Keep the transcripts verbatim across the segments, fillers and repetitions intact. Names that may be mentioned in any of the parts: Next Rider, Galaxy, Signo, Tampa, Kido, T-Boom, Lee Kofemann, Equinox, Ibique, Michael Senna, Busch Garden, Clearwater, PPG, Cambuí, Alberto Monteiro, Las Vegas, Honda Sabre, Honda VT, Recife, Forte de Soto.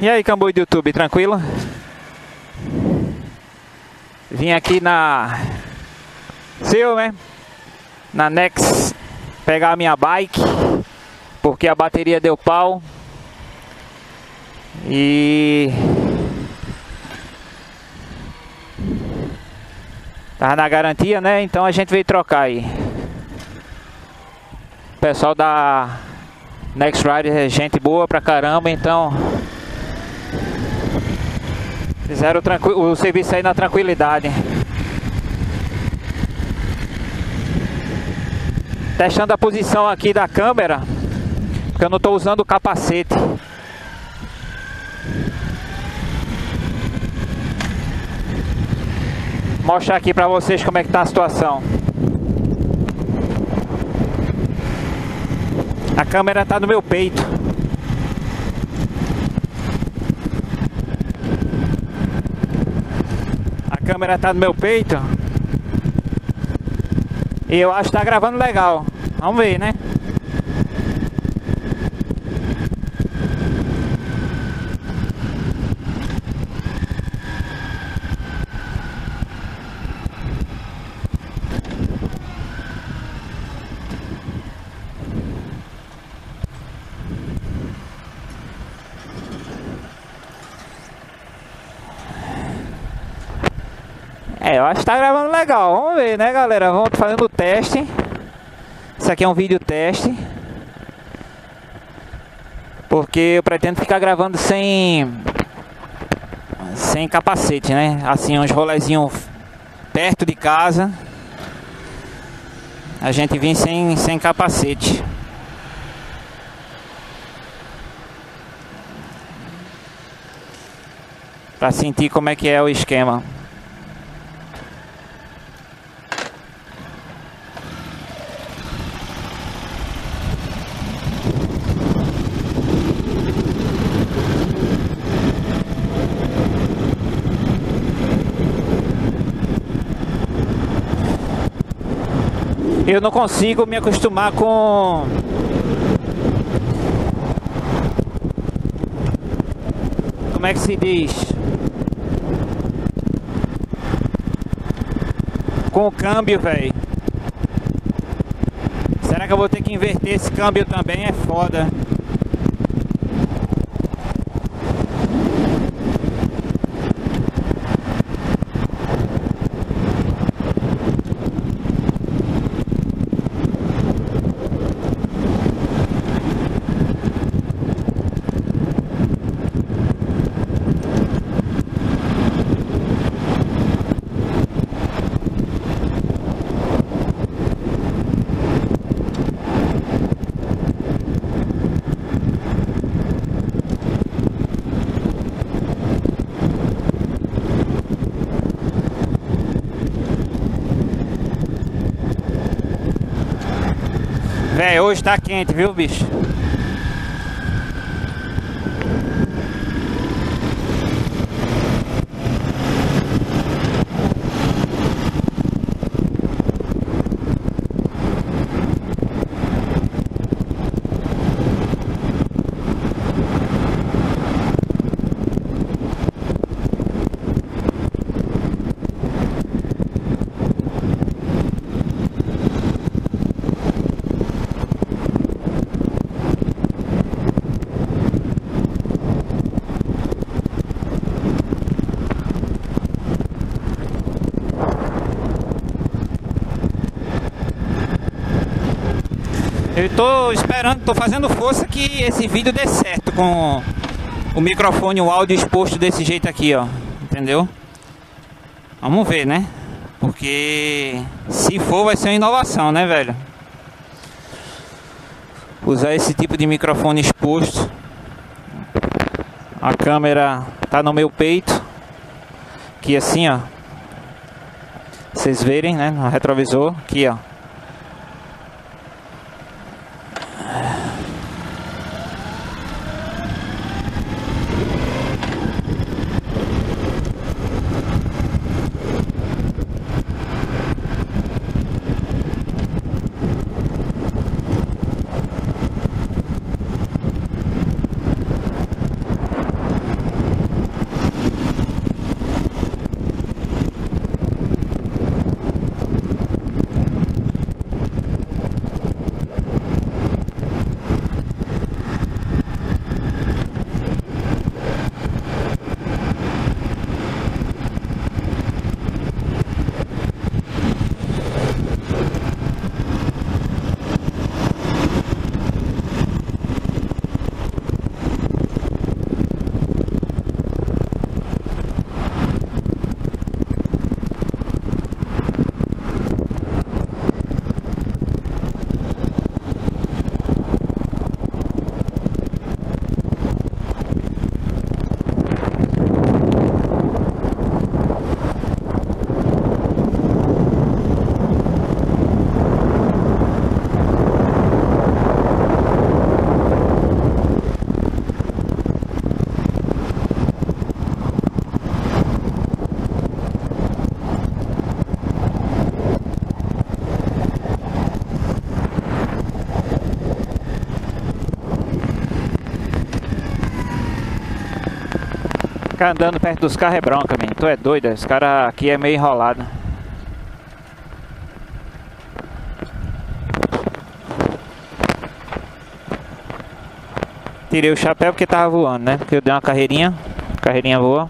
E aí, Cambuí do YouTube, tranquilo? Vim aqui na Seu, né? Na Next pegar a minha bike, porque a bateria deu pau. E tava na garantia, né? Então a gente veio trocar aí. O pessoal da Next Rider é gente boa pra caramba, então fizeram o, o serviço aí na tranquilidade. Testando a posição aqui da câmera, porque eu não tô usando o capacete. Mostrar aqui pra vocês como é que tá a situação. A câmera tá no meu peito. A câmera tá no meu peito. E eu acho que tá gravando legal. Vamos ver, né? É, eu acho que tá gravando legal, vamos ver, né, galera? Vamos fazendo o teste. Isso aqui é um vídeo teste, porque eu pretendo ficar gravando sem Sem capacete, né? Assim, uns rolezinhos perto de casa, a gente vem sem, sem capacete. Pra sentir como é que é o esquema. Eu não consigo me acostumar com como é que se diz com o câmbio, velho. Será que eu vou ter que inverter esse câmbio também? É foda. Véi, hoje tá quente, viu, bicho? Eu tô esperando, tô fazendo força que esse vídeo dê certo com o microfone, o áudio exposto desse jeito aqui, ó. Entendeu? Vamos ver, né? Porque se for, vai ser uma inovação, né, velho? Usar esse tipo de microfone exposto. A câmera tá no meu peito. Aqui assim, ó. Vocês verem, né? No retrovisor. Aqui, ó. ficar andando perto dos carros é bronca, menino. Tu é doida, esse cara aqui é meio enrolado. Tirei o chapéu porque tava voando, né? Porque eu dei uma carreirinha. Carreirinha voa.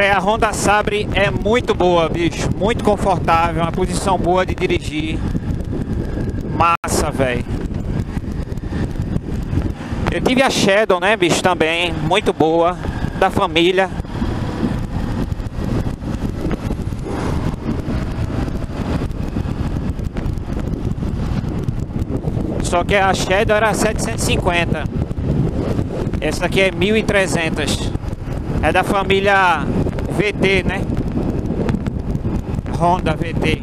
É, a Honda Sabre é muito boa, bicho, muito confortável, uma posição boa de dirigir, massa, velho. Eu tive a Shadow, né, bicho, também, muito boa, da família. Só que a Shadow era setecentos e cinquenta, essa aqui é mil e trezentos, é da família V T, né? Honda V T.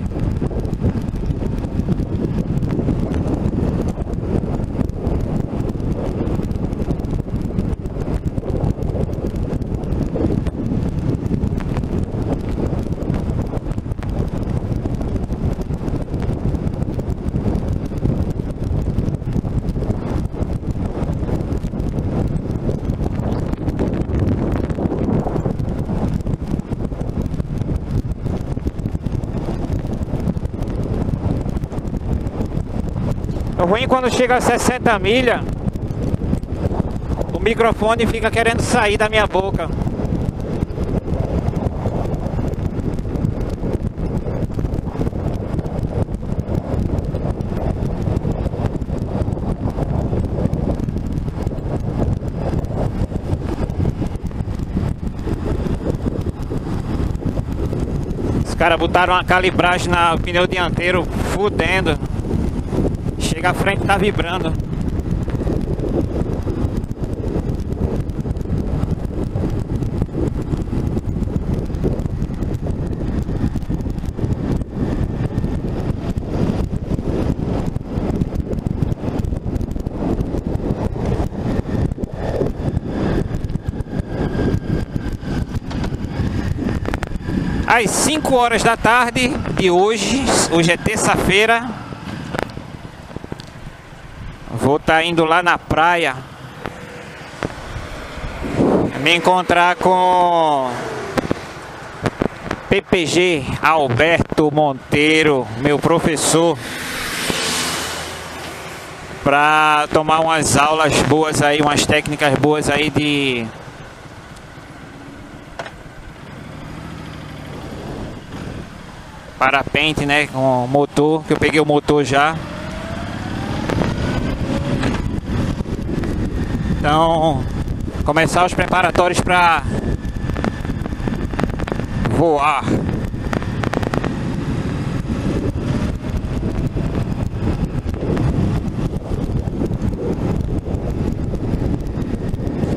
Ruim quando chega a sessenta milhas, o microfone fica querendo sair da minha boca. Os caras botaram uma calibragem no pneu dianteiro, fudendo. Chega à frente, tá vibrando. Às cinco horas da tarde de hoje, hoje é terça-feira, vou estar indo lá na praia me encontrar com P P G Alberto Monteiro, meu professor, para tomar umas aulas boas aí, umas técnicas boas aí de parapente, né, com motor, que eu peguei o motor já. Então, começar os preparatórios para voar.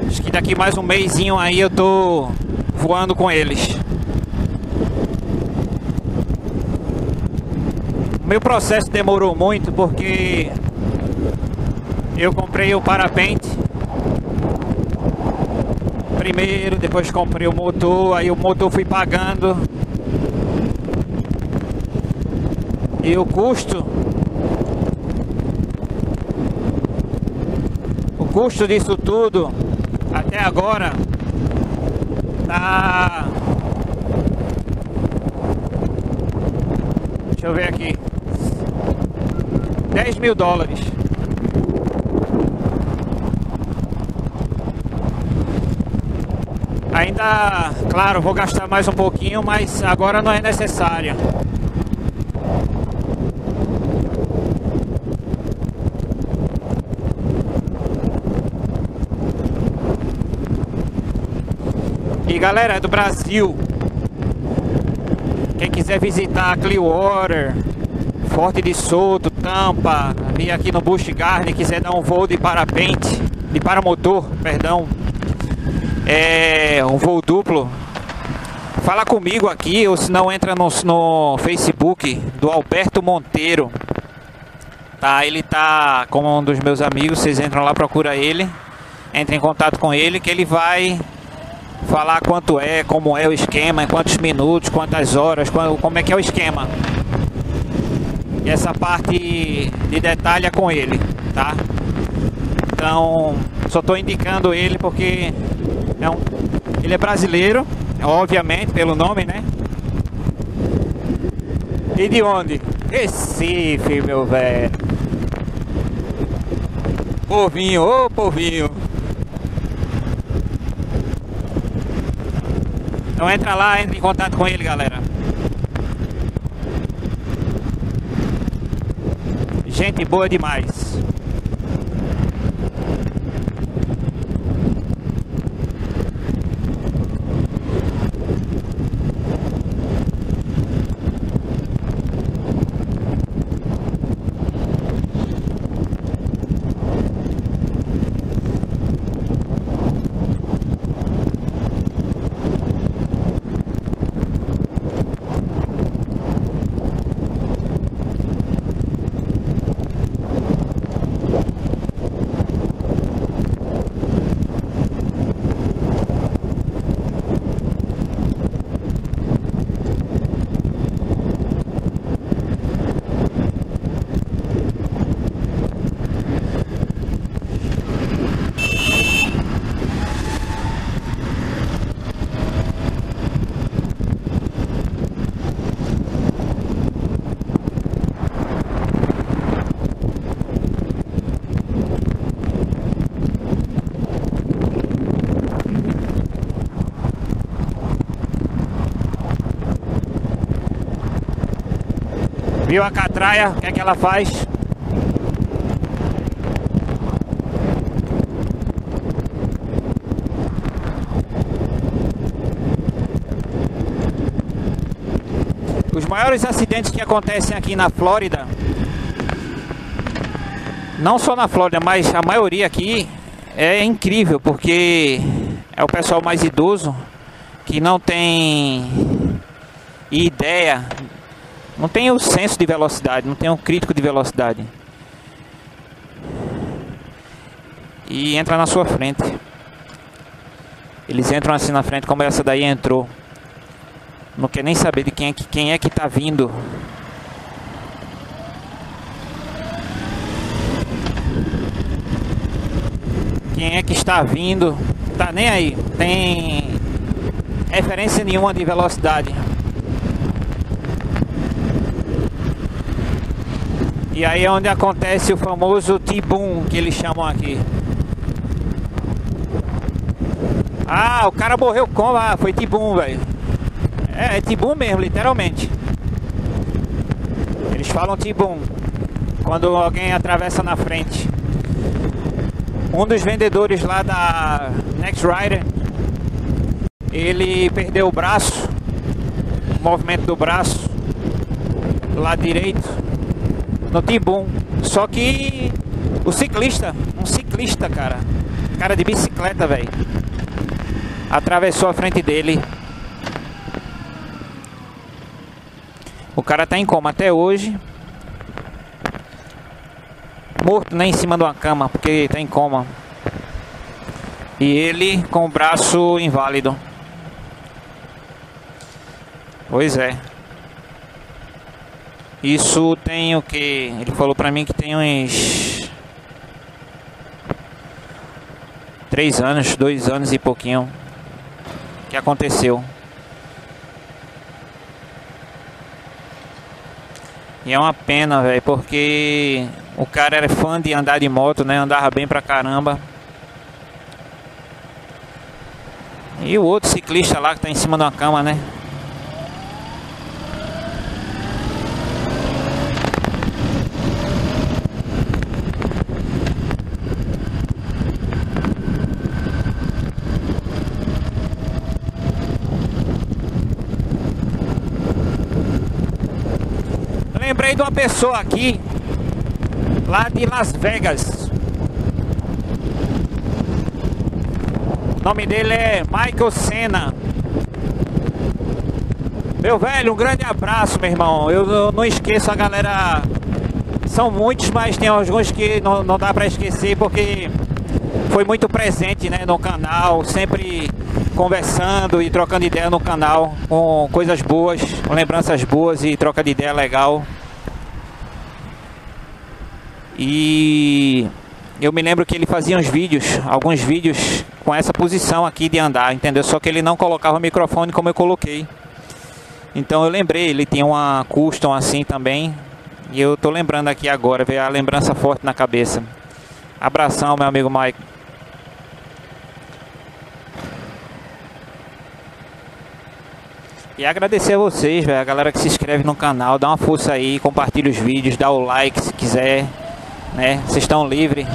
Acho que daqui mais um mesinho aí eu tô voando com eles. O meu processo demorou muito porque eu comprei o parapente primeiro, depois comprei o motor, aí o motor fui pagando. E o custo, o custo disso tudo até agora tá, deixa eu ver aqui, dez mil dólares. Ainda, claro, vou gastar mais um pouquinho, mas agora não é necessário. Cambuí. Galera, é do Brasil. Quem quiser visitar Clearwater, Forte de Soto, Tampa, vir aqui no Busch Garden, quiser dar um voo de parapente, de paramotor, perdão, é um voo duplo, fala comigo aqui, ou se não, entra no, no Facebook do Alberto Monteiro, tá? Ele tá como um dos meus amigos, vocês entram lá, procura ele, entra em contato com ele, que ele vai falar quanto é, como é o esquema, em quantos minutos, quantas horas, como é que é o esquema. E essa parte de detalhe é com ele, tá? Então, só tô indicando ele porque é um, ele é brasileiro, obviamente, pelo nome, né? E de onde? Recife, meu velho. Povinho, ô oh, povinho. Então entra lá, entra em contato com ele, galera. Gente boa demais. Viu a catraia? O que é que ela faz? Os maiores acidentes que acontecem aqui na Flórida, não só na Flórida, mas a maioria aqui, é incrível, porque é o pessoal mais idoso que não tem ideia, não tem o senso de velocidade, não tem o crítico de velocidade. E entra na sua frente. Eles entram assim na frente, como essa daí entrou. Não quer nem saber de quem é que, quem é que tá vindo. Quem é que está vindo? Tá nem aí. Tem referência nenhuma de velocidade. E aí é onde acontece o famoso T-Boom, que eles chamam aqui. Ah, o cara morreu como? Ah, foi T-Boom, velho. É, é T-Boom mesmo, literalmente. Eles falam T-Boom quando alguém atravessa na frente. Um dos vendedores lá da Next Rider, ele perdeu o braço, o movimento do braço, do lado direito, no T-Boom. Só que o ciclista, um ciclista, cara, cara de bicicleta, velho, atravessou a frente dele. O cara tá em coma até hoje, morto, né, em cima de uma cama, porque tá em coma. E ele com o braço inválido. Pois é. Isso tem o que? Ele falou pra mim que tem uns Três anos, dois anos e pouquinho que aconteceu. E é uma pena, velho, porque o cara era fã de andar de moto, né? Andava bem pra caramba. E o outro ciclista lá que tá em cima de uma cama, né? lembrei de uma pessoa aqui, lá de Las Vegas. O nome dele é Michael Senna. Meu velho, um grande abraço, meu irmão. Eu, eu não esqueço a galera. São muitos, mas tem alguns que não, não dá pra esquecer, porque foi muito presente, né, no canal. Sempre conversando e trocando ideia no canal, com coisas boas, com lembranças boas e troca de ideia legal. E eu me lembro que ele fazia uns vídeos, alguns vídeos com essa posição aqui de andar, entendeu? Só que ele não colocava o microfone como eu coloquei. Então eu lembrei, ele tinha uma custom assim também. E eu tô lembrando aqui agora, veio a lembrança forte na cabeça. Abração, meu amigo Mike. E agradecer a vocês, velho, a galera que se inscreve no canal, dá uma força aí, compartilha os vídeos, dá o like se quiser, né? Vocês estão livres.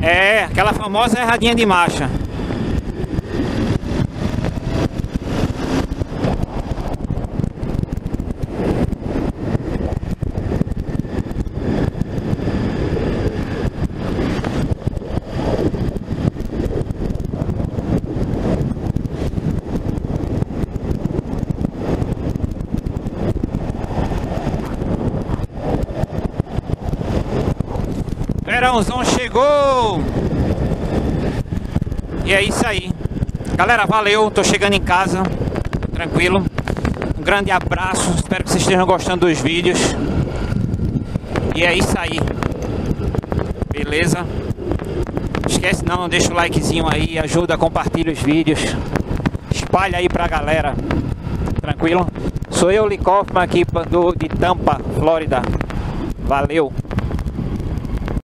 É, aquela famosa erradinha de marcha. Verãozão chegou! E é isso aí. Galera, valeu. Tô chegando em casa. Tranquilo. Um grande abraço. Espero que vocês estejam gostando dos vídeos. E é isso aí. Beleza? Esquece não. Deixa o likezinho aí. Ajuda, compartilha os vídeos. Espalha aí pra galera. Tranquilo? Sou eu, Lee Kofemann, aqui do, de Tampa, Flórida. Valeu!